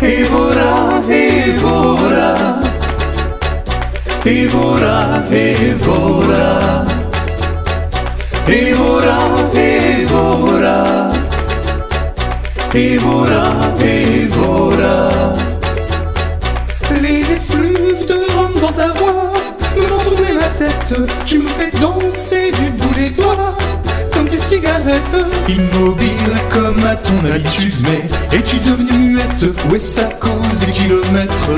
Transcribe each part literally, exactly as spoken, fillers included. Évora, Évora, Évora, Évora, Évora, Évora, Évora, Évora. Les effluves de rhum dans ta voix me font tourner la tête, tu me fais danser du bout des doigts. Comme des cigarettes, immobile comme à ton habitude, mais es-tu devenue muette, ou est-ce à cause des kilomètres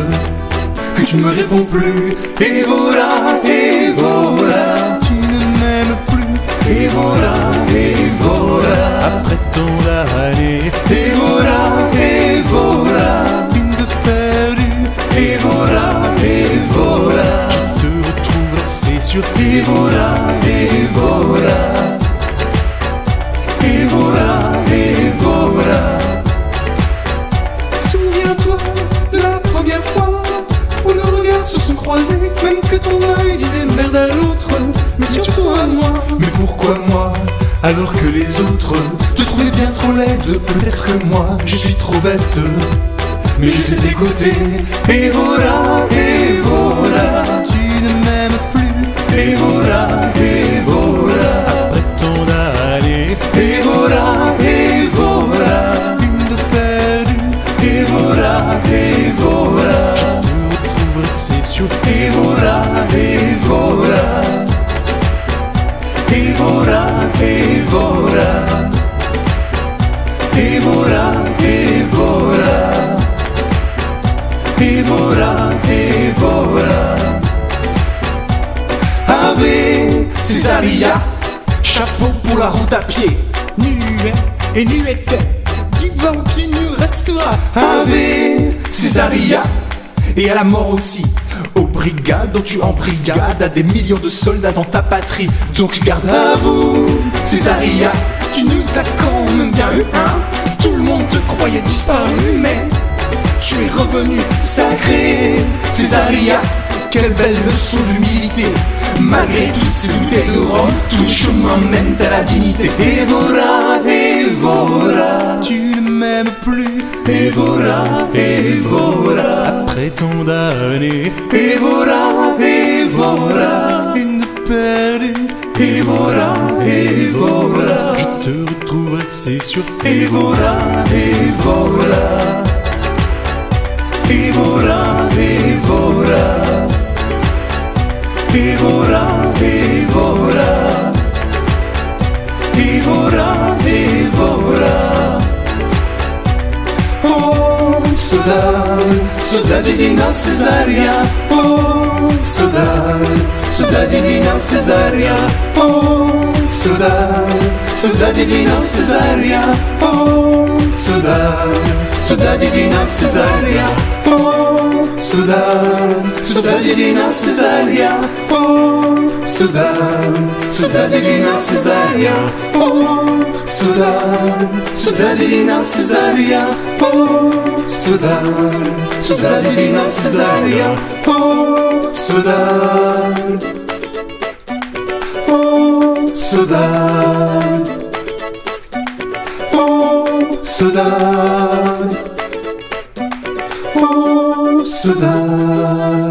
que tu ne me réponds plus? Évora, Évora, tu ne m'aimes plus. Évora, Évora, après tant d'années. Évora, Évora, mine de perdu. Évora, Évora, je te retrouverai, c'est sûr. Évora, Évora, Évora, Évora. Souviens-toi de la première fois où nos regards se sont croisés, même que ton œil disait merde à l'autre, mais surtout à moi. Mais pourquoi moi, alors que les autres te trouvaient bien trop laide? Peut-être que moi, je suis trop bête, mais je suis à tes côtés. Évora, Évora, tu ne m'aimes plus. Évora, Évora, après tant d'années. Évora, Évora, une de perdue. Évora, Évora, je te retrouverai, c'est sûr. Évora, Évora, Évora, Évora, Évora, Évora, Évora, Évora. Ave Cesaria, chapeau pour la route à pied, nuet et nuette, divin pied nu restera. Ave Cesaria, et à la mort aussi, aux brigades dont tu embrigades, à des millions de soldats dans ta patrie. Donc garde à vous, Cesaria, tu nous as quand même bien eu, hein. Tout le monde te croyait disparu, mais tu es revenu sacré. Cesaria, quelle belle leçon d'humilité, malgré toutes ces bouteilles de rhum, tous les chemins mènent à la dignité. Évora, Évora, tu ne m'aimes plus. Évora, Évora, après tant d'années. Évora, Évora, une perdue. Évora, Évora, je te retrouverai, c'est sûr. Évora, Évora, Évora, Évora, Évora, Évora, Évora, Évora. Oh, saudade, saudade de Nova Cesária. Oh, saudade, saudade de Nova Cesária. Oh, saudade, saudade de Nova Cesária. Oh, saudade, saudade de Nova Cesária. Oh, saudade, saudade de Nova Cesária. Oh, saudade, saudade de Nova Cesária. Oh, saudade, saudade de Nova Cesária. Oh, saudade, saudade de Nova Cesária. Oh, saudade, oh, saudade, oh, saudade, oh, saudade.